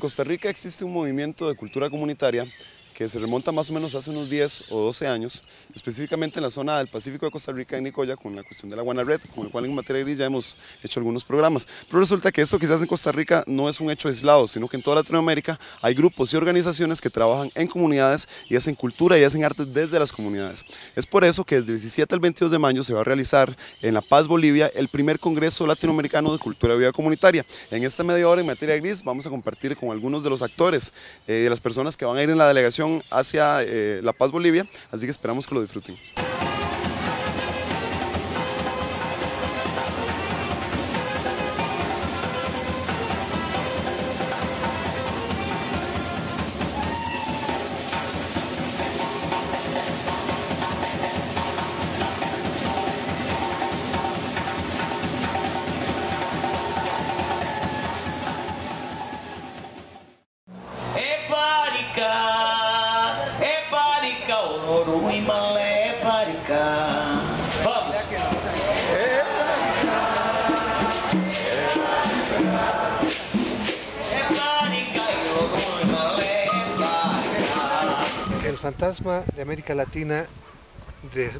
En Costa Rica existe un movimiento de cultura comunitaria que se remonta más o menos hace unos 10 o 12 años, específicamente en la zona del Pacífico de Costa Rica, en Nicoya, con la cuestión de la Guanared, con el cual en Materia Gris ya hemos hecho algunos programas. Pero resulta que esto quizás en Costa Rica no es un hecho aislado, sino que en toda Latinoamérica hay grupos y organizaciones que trabajan en comunidades y hacen cultura y hacen arte desde las comunidades. Es por eso que desde el 17 al 22 de mayo se va a realizar en La Paz, Bolivia, el primer Congreso Latinoamericano de Cultura y Vida Comunitaria. En esta media hora en Materia Gris vamos a compartir con algunos de los actores, de las personas que van a ir en la delegación hacia La Paz, Bolivia, así que esperamos que lo disfruten. Fantasma de América Latina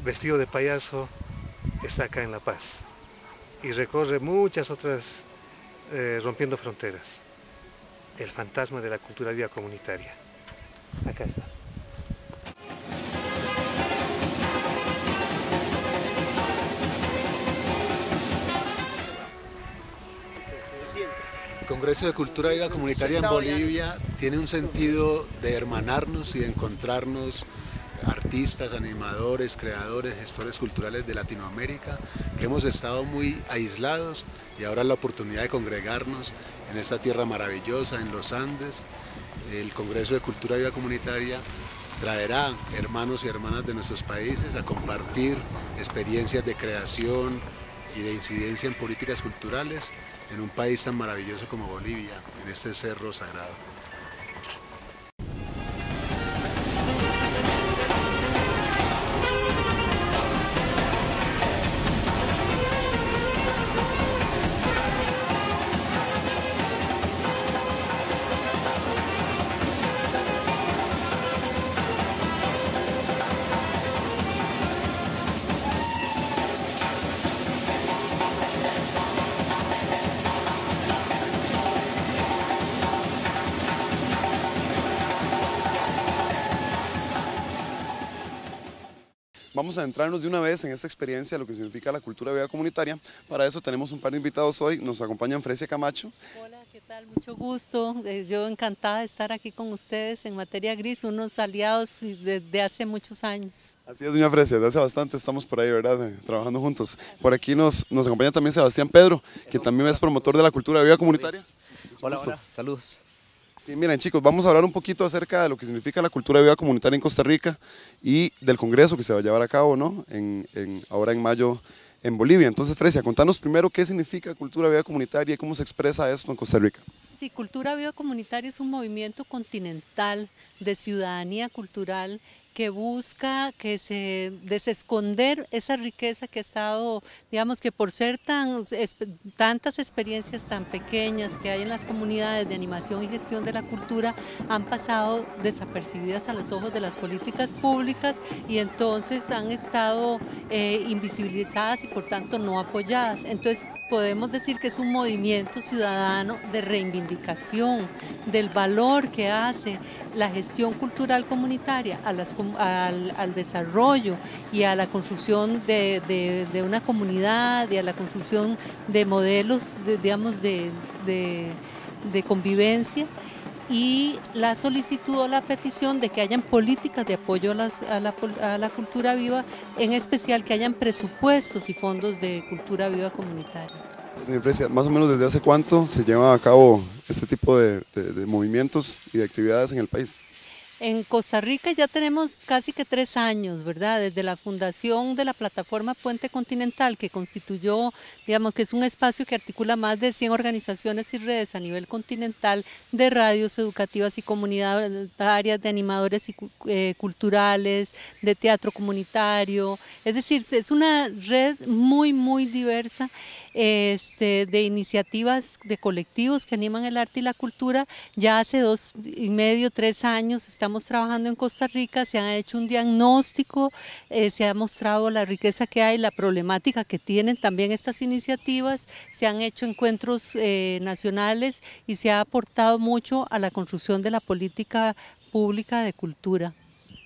vestido de payaso está acá en La Paz y recorre muchas otras rompiendo fronteras. El fantasma de la cultura viva comunitaria. Acá está. El Congreso de Cultura Viva Comunitaria en Bolivia tiene un sentido de hermanarnos y de encontrarnos artistas, animadores, creadores, gestores culturales de Latinoamérica, que hemos estado muy aislados y ahora la oportunidad de congregarnos en esta tierra maravillosa, en los Andes. El Congreso de Cultura Viva Comunitaria traerá hermanos y hermanas de nuestros países a compartir experiencias de creación y de incidencia en políticas culturales en un país tan maravilloso como Bolivia, en este cerro sagrado. Vamos a adentrarnos de una vez en esta experiencia, lo que significa la cultura viva comunitaria. Para eso tenemos un par de invitados hoy. Nos acompañan Fresia Camacho. Hola, ¿qué tal? Mucho gusto. Yo encantada de estar aquí con ustedes en Materia Gris, unos aliados desde hace muchos años. Así es, doña Fresia, desde hace bastante estamos por ahí, ¿verdad? Trabajando juntos. Por aquí nos acompaña también Sebastián Pedro, que también es promotor de la cultura viva comunitaria. Hola, hola, saludos. Sí, miren chicos, vamos a hablar un poquito acerca de lo que significa la cultura viva comunitaria en Costa Rica y del congreso que se va a llevar a cabo, ¿no? Ahora en mayo en Bolivia. Entonces, Fresia, contanos primero qué significa cultura viva comunitaria y cómo se expresa esto en Costa Rica. Sí, cultura viva comunitaria es un movimiento continental de ciudadanía cultural que busca que se desesconder esa riqueza que ha estado, digamos que por ser tantas experiencias tan pequeñas que hay en las comunidades de animación y gestión de la cultura, han pasado desapercibidas a los ojos de las políticas públicas y entonces han estado invisibilizadas y por tanto no apoyadas. Entonces podemos decir que es un movimiento ciudadano de reivindicación del valor que hace la gestión cultural comunitaria a las comunidades, al desarrollo y a la construcción de una comunidad y a la construcción de modelos de convivencia, y la solicitud o la petición de que hayan políticas de apoyo a la cultura viva, en especial que hayan presupuestos y fondos de cultura viva comunitaria. Más o menos, ¿desde hace cuánto se lleva a cabo este tipo de movimientos y de actividades en el país? En Costa Rica ya tenemos casi que 3 años, ¿verdad? Desde la fundación de la plataforma Puente Continental, que constituyó, digamos, que es un espacio que articula más de 100 organizaciones y redes a nivel continental de radios educativas y comunitarias, de animadores y, culturales, de teatro comunitario. Es decir, es una red muy, muy diversa de iniciativas de colectivos que animan el arte y la cultura. Ya hace 2,5, 3 años estamos trabajando en Costa Rica, se ha hecho un diagnóstico, se ha mostrado la riqueza que hay, la problemática que tienen también estas iniciativas, se han hecho encuentros nacionales y se ha aportado mucho a la construcción de la política pública de cultura.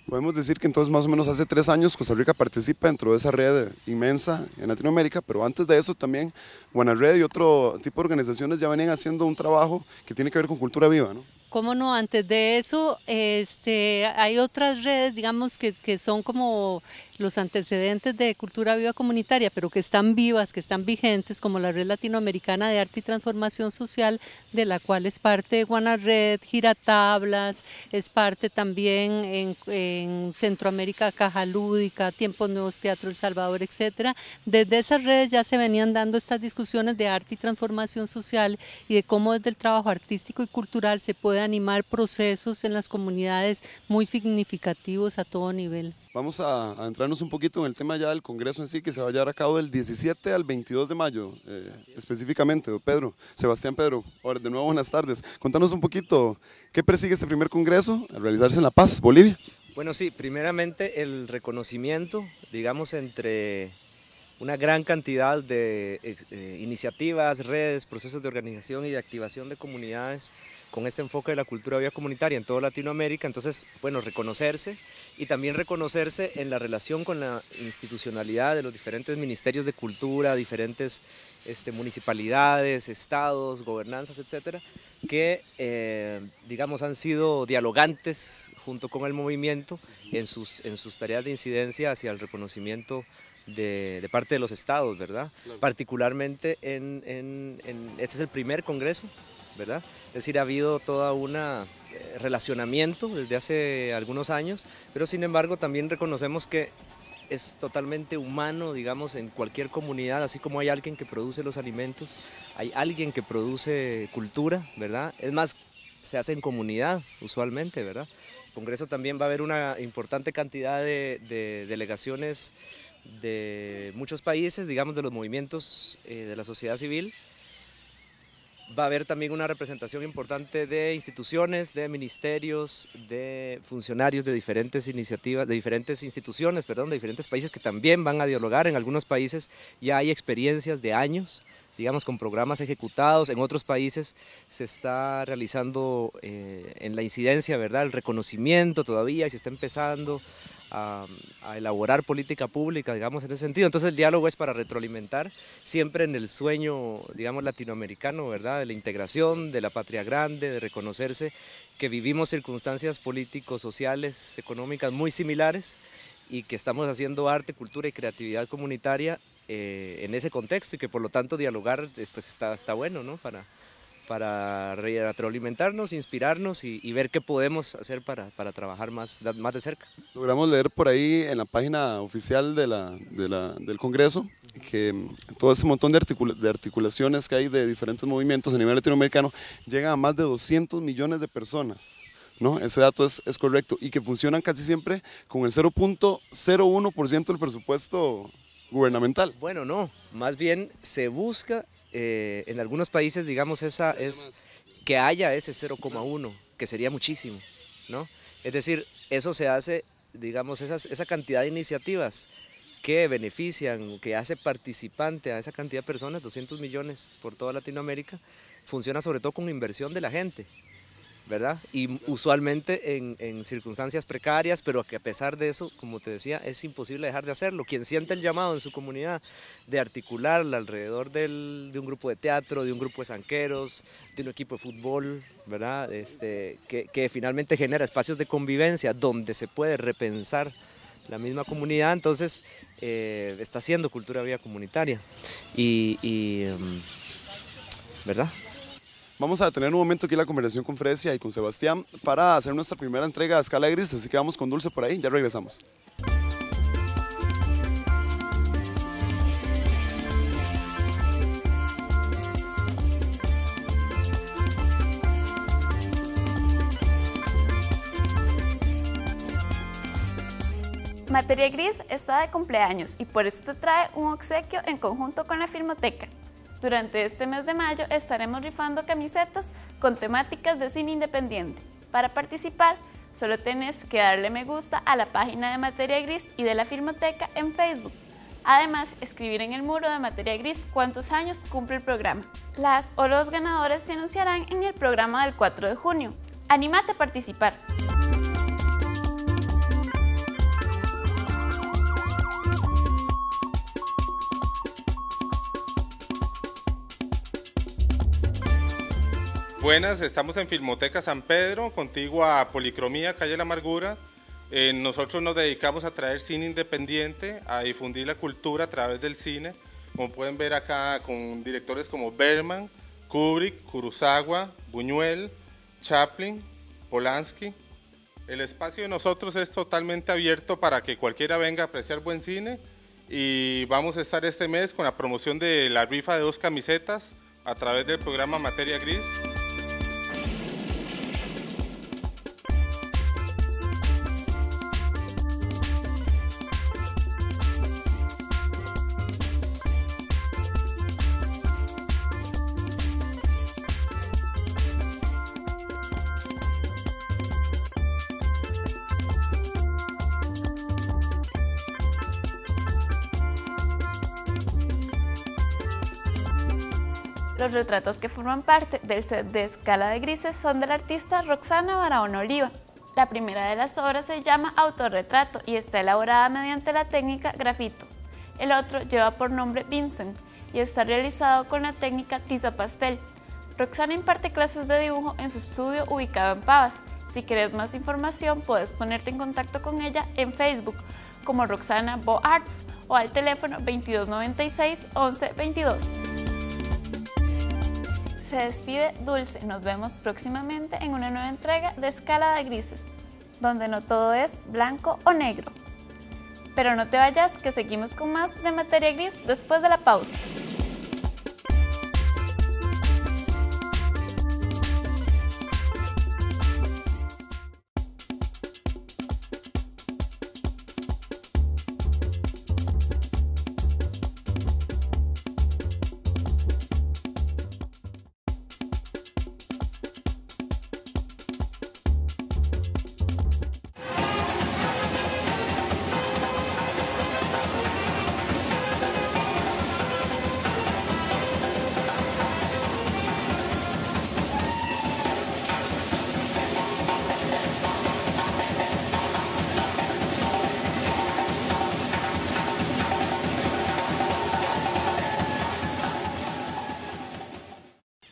Podemos decir que entonces más o menos hace 3 años Costa Rica participa dentro de esa red inmensa en Latinoamérica, pero antes de eso también Guanared y otro tipo de organizaciones ya venían haciendo un trabajo que tiene que ver con cultura viva, ¿no? ¿Cómo no? Antes de eso hay otras redes, digamos, que son como los antecedentes de cultura viva comunitaria, pero que están vivas, que están vigentes, como la Red Latinoamericana de Arte y Transformación Social, de la cual es parte de Guanared, Gira Tablas, es parte también en Centroamérica, Caja Lúdica, Tiempos Nuevos, Teatro El Salvador, etc. Desde esas redes ya se venían dando estas discusiones de arte y transformación social y de cómo desde el trabajo artístico y cultural se puede animar procesos en las comunidades muy significativos a todo nivel. Vamos a entrarnos un poquito en el tema ya del Congreso en sí, que se va a llevar a cabo del 17 al 22 de mayo, específicamente. Pedro, Sebastián Pedro, ahora de nuevo buenas tardes. Contanos un poquito, ¿qué persigue este primer Congreso al realizarse en La Paz, Bolivia? Bueno, sí, primeramente el reconocimiento, digamos, entre una gran cantidad de iniciativas, redes, procesos de organización y de activación de comunidades con este enfoque de la cultura viva comunitaria en toda Latinoamérica. Entonces, bueno, reconocerse y también reconocerse en la relación con la institucionalidad de los diferentes ministerios de cultura, diferentes municipalidades, estados, gobernanzas, etcétera, que digamos han sido dialogantes junto con el movimiento en sus tareas de incidencia hacia el reconocimiento de parte de los estados, ¿verdad? Claro. Particularmente este es el primer congreso, ¿verdad? Es decir, ha habido toda una relacionamiento desde hace algunos años, pero sin embargo también reconocemos que es totalmente humano, digamos, en cualquier comunidad, así como hay alguien que produce los alimentos, hay alguien que produce cultura, ¿verdad? Es más, se hace en comunidad usualmente, ¿verdad? El Congreso también va a haber una importante cantidad de delegaciones de muchos países, digamos, de los movimientos de la sociedad civil. Va a haber también una representación importante de instituciones, de ministerios, de funcionarios de diferentes iniciativas, de diferentes instituciones, perdón, de diferentes países que también van a dialogar. En algunos países ya hay experiencias de años, digamos, con programas ejecutados. En otros países se está realizando en la incidencia, ¿verdad? El reconocimiento todavía, y se está empezando a elaborar política pública, digamos, en ese sentido. Entonces el diálogo es para retroalimentar siempre en el sueño, digamos, latinoamericano, ¿verdad? De la integración, de la patria grande, de reconocerse que vivimos circunstancias políticos, sociales, económicas muy similares y que estamos haciendo arte, cultura y creatividad comunitaria en ese contexto, y que por lo tanto dialogar pues está bueno, ¿no? Para retroalimentarnos, inspirarnos y ver qué podemos hacer para trabajar más de cerca. Logramos leer por ahí en la página oficial del Congreso que todo ese montón de articulaciones que hay de diferentes movimientos a nivel latinoamericano llegan a más de 200 millones de personas, ¿no? Ese dato es correcto, y que funcionan casi siempre con el 0.01% del presupuesto gubernamental. Bueno, no, más bien se busca en algunos países, digamos, que haya ese 0.1, que sería muchísimo, ¿no? Es decir, eso se hace, digamos, esa cantidad de iniciativas que benefician, que hace participante a esa cantidad de personas, 200 millones por toda Latinoamérica, funciona sobre todo con inversión de la gente, ¿verdad? Y usualmente en circunstancias precarias, pero que a pesar de eso, como te decía, es imposible dejar de hacerlo. Quien siente el llamado en su comunidad de articularla alrededor de un grupo de teatro, de un grupo de zanqueros, de un equipo de fútbol, ¿verdad? Que finalmente genera espacios de convivencia donde se puede repensar la misma comunidad, entonces está haciendo cultura viva comunitaria, ¿verdad? Vamos a tener un momento aquí la conversación con Fresia y con Sebastián para hacer nuestra primera entrega de Escala Gris, así que vamos con Dulce por ahí, ya regresamos. Materia Gris está de cumpleaños y por eso te trae un obsequio en conjunto con la Filmoteca. Durante este mes de mayo estaremos rifando camisetas con temáticas de cine independiente. Para participar, solo tenés que darle me gusta a la página de Materia Gris y de la Filmoteca en Facebook. Además, escribir en el muro de Materia Gris cuántos años cumple el programa. Las o los ganadores se anunciarán en el programa del 4 de junio. ¡Anímate a participar! Buenas, estamos en Filmoteca San Pedro, contigua a Policromía, calle La Amargura. Nosotros nos dedicamos a traer cine independiente, a difundir la cultura a través del cine. Como pueden ver acá, con directores como Bergman, Kubrick, Kurosawa, Buñuel, Chaplin, Polanski. El espacio de nosotros es totalmente abierto para que cualquiera venga a apreciar buen cine. Y vamos a estar este mes con la promoción de la rifa de 2 camisetas a través del programa Materia Gris. Los retratos que forman parte del set de Escala de Grises son del artista Roxana Barahona Oliva. La primera de las obras se llama Autorretrato y está elaborada mediante la técnica grafito. El otro lleva por nombre Vincent y está realizado con la técnica tiza pastel. Roxana imparte clases de dibujo en su estudio ubicado en Pavas. Si quieres más información, puedes ponerte en contacto con ella en Facebook como Roxana Bo Arts o al teléfono 2296 1122. Se despide Dulce, nos vemos próximamente en una nueva entrega de Escala de Grises, donde no todo es blanco o negro. Pero no te vayas, que seguimos con más de Materia Gris después de la pausa.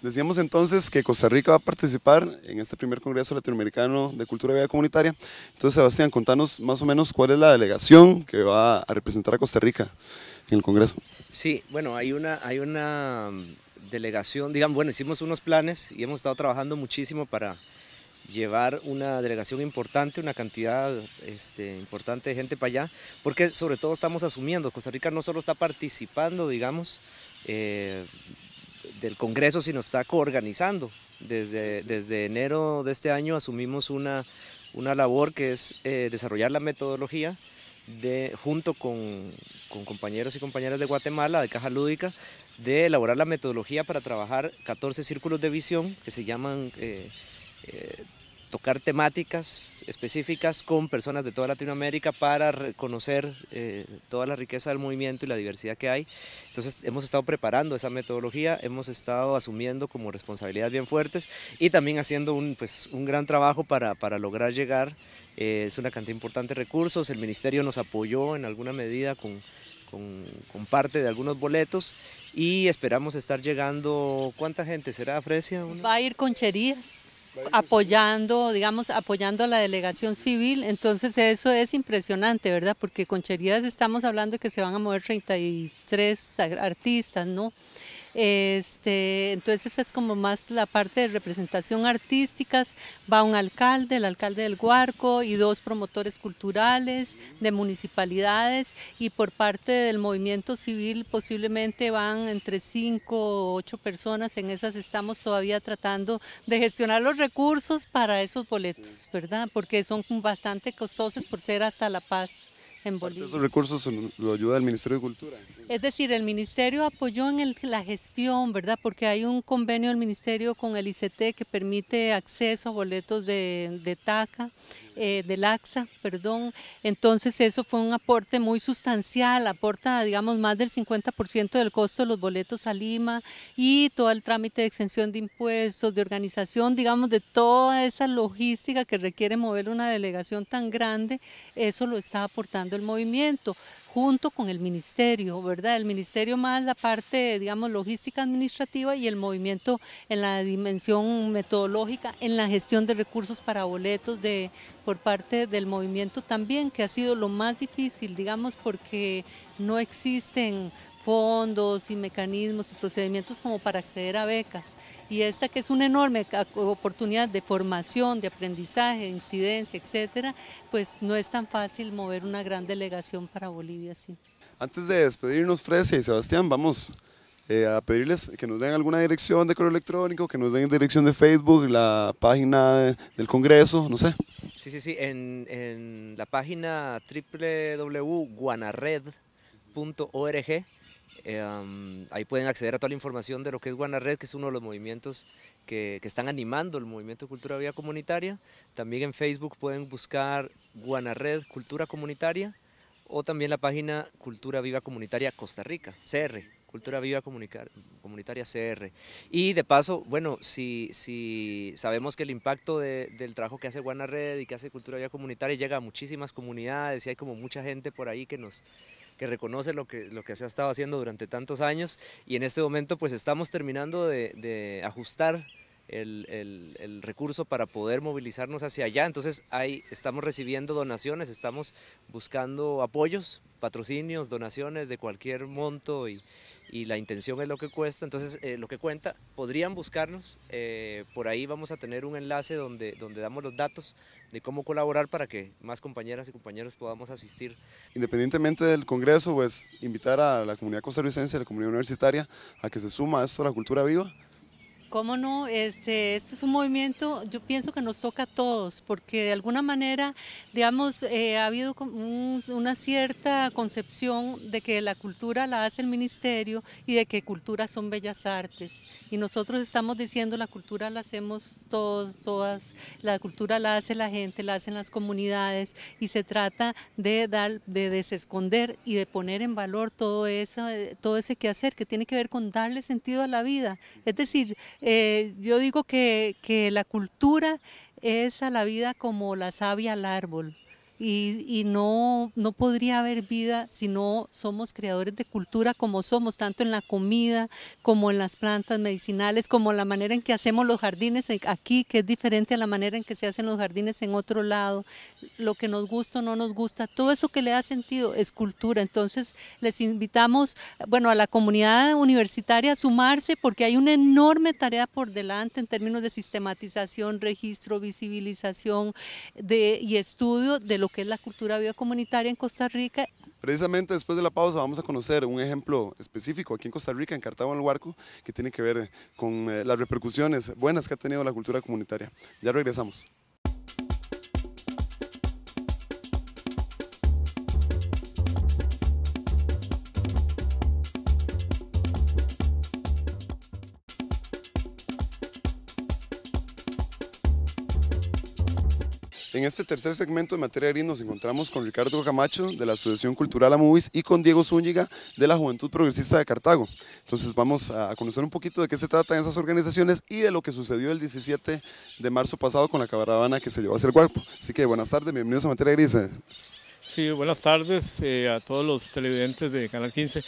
Decíamos entonces que Costa Rica va a participar en este primer Congreso Latinoamericano de Cultura y Vida Comunitaria. Entonces, Sebastián, contanos más o menos cuál es la delegación que va a representar a Costa Rica en el Congreso. Sí, bueno, hay una delegación, digamos, bueno, hicimos unos planes y hemos estado trabajando muchísimo para llevar una delegación importante, una cantidad importante de gente para allá, porque sobre todo estamos asumiendo, Costa Rica no solo está participando, digamos, del Congreso, sino está coorganizando. Desde enero de este año asumimos una labor que es desarrollar la metodología junto con compañeros y compañeras de Guatemala, de Caja Lúdica, de elaborar la metodología para trabajar 14 círculos de visión que se llaman tocar temáticas específicas con personas de toda Latinoamérica para reconocer toda la riqueza del movimiento y la diversidad que hay. Entonces hemos estado preparando esa metodología, hemos estado asumiendo como responsabilidades bien fuertes y también haciendo un gran trabajo para lograr llegar. Es una cantidad importante de recursos, el ministerio nos apoyó en alguna medida con parte de algunos boletos y esperamos estar llegando. ¿Cuánta gente será, Fresia? Va a ir Concherías apoyando, digamos, apoyando a la delegación civil, entonces eso es impresionante, ¿verdad? Porque Concherías estamos hablando de que se van a mover 30 y tres artistas, ¿no? Entonces es como más la parte de representación artísticas, va un alcalde, el alcalde del Guarco y dos promotores culturales de municipalidades, y por parte del movimiento civil posiblemente van entre 5 u 8 personas. En esas estamos todavía tratando de gestionar los recursos para esos boletos, ¿verdad? Porque son bastante costosos por ser hasta La Paz. Esos recursos lo ayuda el Ministerio de Cultura. Es decir, el Ministerio apoyó en la gestión, ¿verdad? Porque hay un convenio del Ministerio con el ICT que permite acceso a boletos de LACSA. Entonces eso fue un aporte muy sustancial, aporta, digamos, más del 50% del costo de los boletos a Lima, y todo el trámite de exención de impuestos, de organización, digamos, de toda esa logística que requiere mover una delegación tan grande, eso lo está aportando el movimiento, junto con el ministerio, ¿verdad? El ministerio más la parte, digamos, logística administrativa, y el movimiento en la dimensión metodológica, en la gestión de recursos para boletos por parte del movimiento también, que ha sido lo más difícil, digamos, porque no existen fondos y mecanismos y procedimientos como para acceder a becas, y esta que es una enorme oportunidad de formación, de aprendizaje, de incidencia, etcétera, pues no es tan fácil mover una gran delegación para Bolivia, sí. Antes de despedirnos, Fresia y Sebastián, vamos a pedirles que nos den alguna dirección de correo electrónico, que nos den dirección de Facebook, la página del Congreso, no sé. Sí, sí, sí, en la página www.guanared.org. Ahí pueden acceder a toda la información de lo que es Guanared, que es uno de los movimientos que están animando el movimiento de cultura vía comunitaria. También en Facebook pueden buscar Guanared Cultura Comunitaria, o también la página Cultura Viva Comunitaria Costa Rica, CR, Cultura Viva Comunitaria CR. Y de paso, bueno, si sabemos que el impacto del trabajo que hace Guanared y que hace Cultura Viva Comunitaria llega a muchísimas comunidades, y hay como mucha gente por ahí que reconoce lo que se ha estado haciendo durante tantos años, y en este momento pues estamos terminando de ajustar el recurso para poder movilizarnos hacia allá. Entonces ahí estamos recibiendo donaciones, estamos buscando apoyos, patrocinios, donaciones de cualquier monto, y la intención es lo que cuesta, entonces lo que cuenta. Podrían buscarnos, por ahí vamos a tener un enlace donde damos los datos de cómo colaborar para que más compañeras y compañeros podamos asistir. Independientemente del Congreso, pues invitar a la comunidad costarricense, a la comunidad universitaria, a que se suma a esto, a la cultura viva. ¿Cómo no? Este es un movimiento, yo pienso que nos toca a todos, porque de alguna manera, digamos, ha habido una cierta concepción de que la cultura la hace el ministerio y de que cultura son bellas artes. Y nosotros estamos diciendo la cultura la hacemos todos, todas, la cultura la hace la gente, la hacen las comunidades, y se trata de desesconder y de poner en valor todo ese quehacer que tiene que ver con darle sentido a la vida. Es decir, yo digo que la cultura es a la vida como la savia al árbol, y no podría haber vida si no somos creadores de cultura como somos, tanto en la comida como en las plantas medicinales, como en la manera en que hacemos los jardines aquí, que es diferente a la manera en que se hacen los jardines en otro lado, lo que nos gusta o no nos gusta, todo eso que le da sentido es cultura. Entonces les invitamos, bueno, a la comunidad universitaria a sumarse, porque hay una enorme tarea por delante en términos de sistematización, registro, visibilización y estudio de lo que es la cultura biocomunitaria en Costa Rica. Precisamente después de la pausa vamos a conocer un ejemplo específico aquí en Costa Rica, en Cartago, en el Guarco, que tiene que ver con las repercusiones buenas que ha tenido la cultura comunitaria. Ya regresamos. En este tercer segmento de Materia Gris nos encontramos con Ricardo Camacho de la Asociación Cultural AMUBIS y con Diego Zúñiga de la Juventud Progresista de Cartago. Entonces vamos a conocer un poquito de qué se tratan esas organizaciones y de lo que sucedió el 17 de marzo pasado con la caravana que se llevó hacia el Guarco. Así que buenas tardes, bienvenidos a Materia Gris. Sí, buenas tardes a todos los televidentes de Canal 15.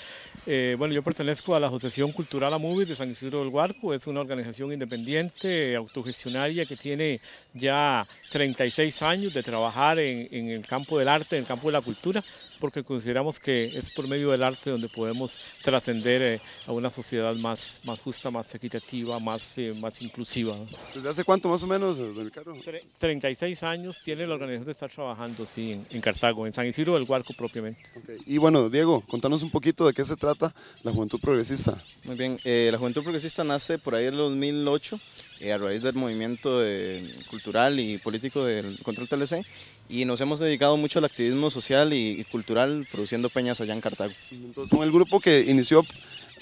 Bueno, yo pertenezco a la Asociación Cultural AMUBIS de San Isidro del Guarco. Es una organización independiente, autogestionaria, que tiene ya 36 años de trabajar en el campo del arte, en el campo de la cultura, porque consideramos que es por medio del arte donde podemos trascender a una sociedad más justa, más equitativa, más inclusiva. ¿Desde hace cuánto más o menos, don Ricardo? 36 años tiene la organización de estar trabajando, sí, en Cartago, en San Isidro del Guarco propiamente. Okay. Y bueno, Diego, contanos un poquito de qué se trata la Juventud Progresista. Muy bien, la Juventud Progresista nace por ahí en el 2008, a raíz del movimiento cultural y político del control TLC, y nos hemos dedicado mucho al activismo social y cultural, produciendo peñas allá en Cartago. Entonces, son el grupo que inició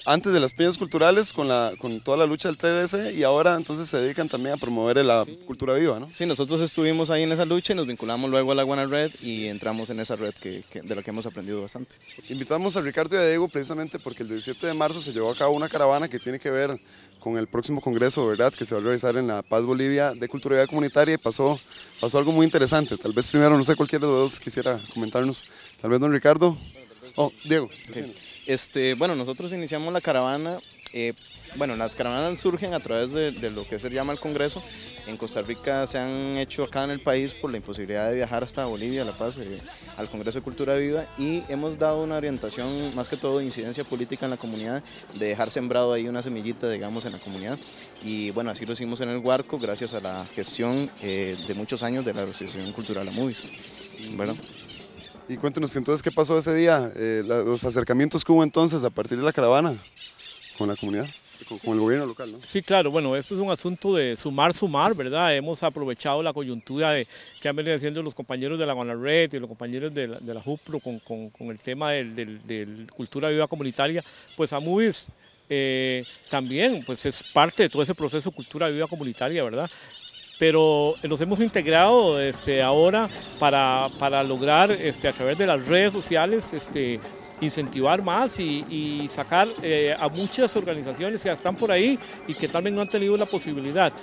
antes de las peñas culturales con toda la lucha del TLC, y ahora entonces se dedican también a promover la cultura viva, ¿no? Sí, nosotros estuvimos ahí en esa lucha y nos vinculamos luego a la Guanared y entramos en esa red de la que hemos aprendido bastante. Invitamos a Ricardo y a Diego precisamente porque el 17 de marzo se llevó a cabo una caravana que tiene que ver con el próximo congreso, ¿verdad?, que se va a realizar en La Paz, Bolivia, de cultura viva comunitaria, y pasó algo muy interesante. Tal vez primero, no sé, cualquiera de los dos quisiera comentarnos, tal vez don Ricardo. Oh, Diego. Okay. Bueno, nosotros iniciamos la caravana, bueno, las caravanas surgen a través de lo que se llama el Congreso. En Costa Rica se han hecho acá en el país por la imposibilidad de viajar hasta Bolivia, La Paz, al Congreso de Cultura Viva, y hemos dado una orientación, más que todo de incidencia política en la comunidad, de dejar sembrado ahí una semillita, digamos, en la comunidad, y bueno, así lo hicimos en el Guarco, gracias a la gestión de muchos años de la Asociación Cultural AMUBIS, ¿verdad? Y cuéntenos entonces qué pasó ese día, los acercamientos que hubo entonces a partir de la caravana con la comunidad, con el gobierno local, ¿no? Sí, claro, bueno, esto es un asunto de sumar, ¿verdad? Hemos aprovechado la coyuntura que han venido haciendo los compañeros de la Guanared y los compañeros de la JUPRO con el tema de cultura viva comunitaria. Pues AMUBIS también pues es parte de todo ese proceso cultura viva comunitaria, ¿verdad? Pero nos hemos integrado ahora para lograr a través de las redes sociales incentivar más y sacar a muchas organizaciones que están por ahí y que también no han tenido la posibilidad.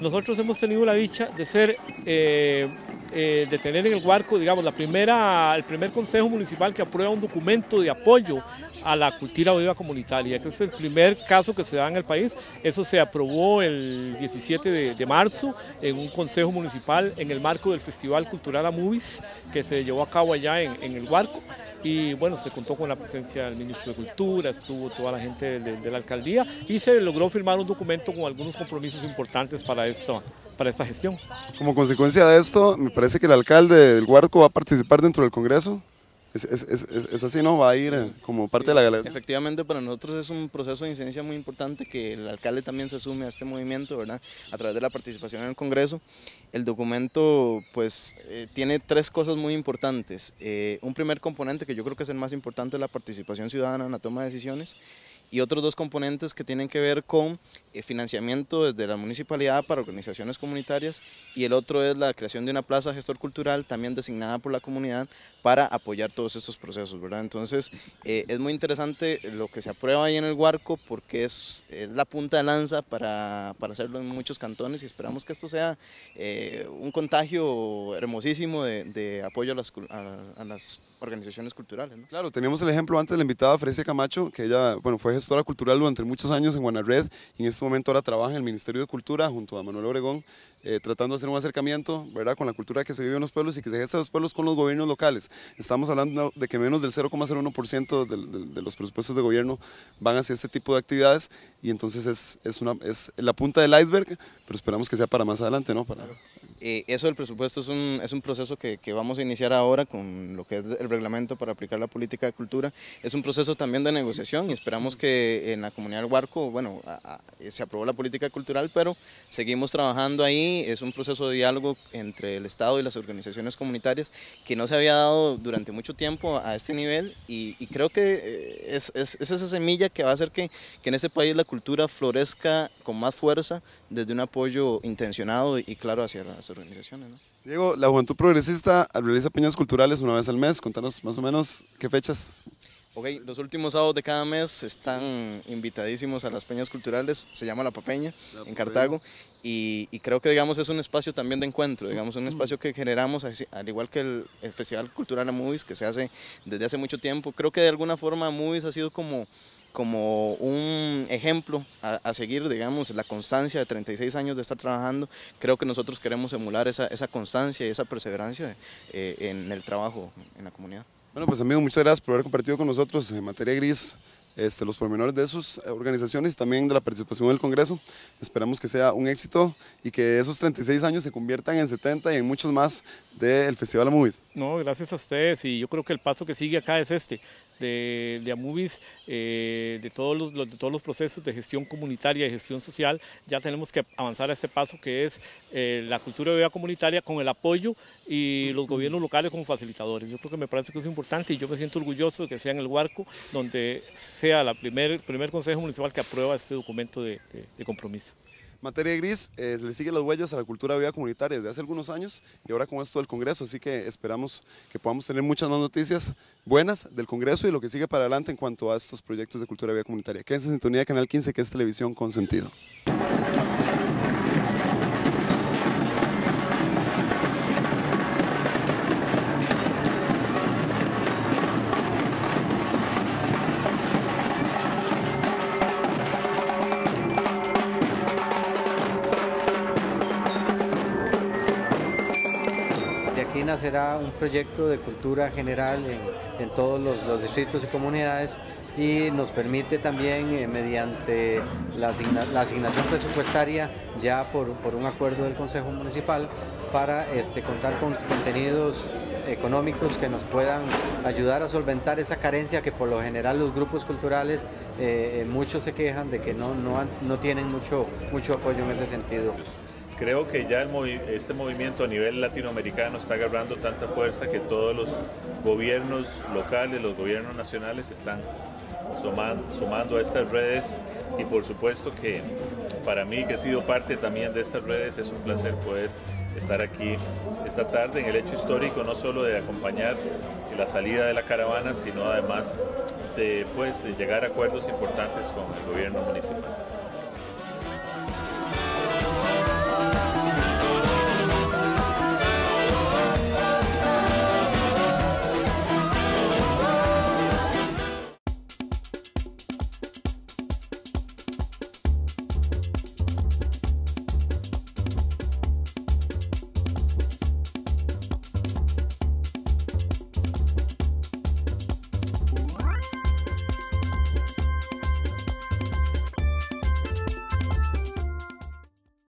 Nosotros hemos tenido la dicha de ser de tener en el Guarco, digamos, el primer consejo municipal que aprueba un documento de apoyo a la cultura viva comunitaria, que es el primer caso que se da en el país. Eso se aprobó el 17 de marzo en un consejo municipal en el marco del Festival Cultural AMUBIS que se llevó a cabo allá en el Guarco. Y bueno, se contó con la presencia del ministro de Cultura, estuvo toda la gente de la alcaldía y se logró firmar un documento con algunos compromisos importantes para esta gestión. Como consecuencia de esto, me parece que el alcalde del Guarco va a participar dentro del Congreso. Es así, ¿no? Va a ir como parte, sí, de la galería. Efectivamente, para nosotros es un proceso de incidencia muy importante que el alcalde también se sume a este movimiento, ¿verdad?, a través de la participación en el Congreso. El documento, pues, tiene tres cosas muy importantes. Un primer componente, que yo creo que es el más importante, es la participación ciudadana en la toma de decisiones. Y otros dos componentes que tienen que ver con financiamiento desde la municipalidad para organizaciones comunitarias, y el otro es la creación de una plaza gestor cultural también designada por la comunidad para apoyar todos estos procesos, ¿verdad? Entonces es muy interesante lo que se aprueba ahí en el Guarco porque es la punta de lanza para hacerlo en muchos cantones, y esperamos que esto sea un contagio hermosísimo de apoyo a las organizaciones culturales, ¿no? Claro, teníamos el ejemplo antes de la invitada Fresia Camacho, que ella, bueno, fue gestora cultural durante muchos años en Guanared, y en este momento ahora trabaja en el Ministerio de Cultura junto a Manuel Obregón, tratando de hacer un acercamiento, ¿verdad?, con la cultura que se vive en los pueblos y que se gesta en los pueblos con los gobiernos locales. Estamos hablando de que menos del 0,01% de los presupuestos de gobierno van hacia este tipo de actividades, y entonces es la punta del iceberg, pero esperamos que sea para más adelante, ¿no? Eso del presupuesto es un proceso que vamos a iniciar ahora con lo que es el reglamento para aplicar la política de cultura. Es un proceso también de negociación y esperamos que en la comunidad del Guarco, bueno, se aprobó la política cultural, pero seguimos trabajando ahí. Es un proceso de diálogo entre el Estado y las organizaciones comunitarias que no se había dado durante mucho tiempo a este nivel, y creo que es esa semilla que va a hacer que en este país la cultura florezca con más fuerza desde un apoyo intencionado y claro hacia las organizaciones, ¿no? Diego, la Juventud Progresista realiza peñas culturales una vez al mes. Contanos más o menos qué fechas. Ok, los últimos sábados de cada mes están invitadísimos a las peñas culturales, se llama La Papeña, en Cartago, y creo que, digamos, es un espacio también de encuentro, digamos, un espacio que generamos, al igual que el Festival Cultural AMUBIS, que se hace desde hace mucho tiempo. Creo que de alguna forma AMUBIS ha sido como un ejemplo a seguir, digamos, la constancia de 36 años de estar trabajando. Creo que nosotros queremos emular esa constancia y esa perseverancia en el trabajo, en la comunidad. Bueno, pues amigo, muchas gracias por haber compartido con nosotros en Materia Gris los pormenores de sus organizaciones y también de la participación del Congreso. Esperamos que sea un éxito y que esos 36 años se conviertan en 70 y en muchos más del Festival AMUBIS. No, gracias a ustedes, y yo creo que el paso que sigue acá es este, de AMUBIS, de todos los procesos de gestión comunitaria y gestión social. Ya tenemos que avanzar a este paso que es la cultura de vida comunitaria con el apoyo y los gobiernos locales como facilitadores. Yo creo que me parece que es importante, y yo me siento orgulloso de que sea en el Guarco donde sea el primer Consejo Municipal que aprueba este documento de compromiso. Materia Gris le sigue las huellas a la cultura de vida comunitaria desde hace algunos años y ahora con esto del Congreso, así que esperamos que podamos tener muchas más noticias buenas del Congreso y lo que sigue para adelante en cuanto a estos proyectos de cultura de vida comunitaria. Quédense en sintonía de Canal 15, que es Televisión con Sentido. Será un proyecto de cultura general en todos los distritos y comunidades, y nos permite también mediante la asignación presupuestaria ya por un acuerdo del Consejo Municipal para contar con contenidos económicos que nos puedan ayudar a solventar esa carencia que por lo general los grupos culturales muchos se quejan de que no tienen mucho apoyo en ese sentido. Creo que ya este movimiento a nivel latinoamericano está agarrando tanta fuerza que todos los gobiernos locales, los gobiernos nacionales están sumando a estas redes, y por supuesto que para mí, que he sido parte también de estas redes, es un placer poder estar aquí esta tarde en el hecho histórico, no solo de acompañar la salida de la caravana, sino además de llegar a acuerdos importantes con el gobierno municipal.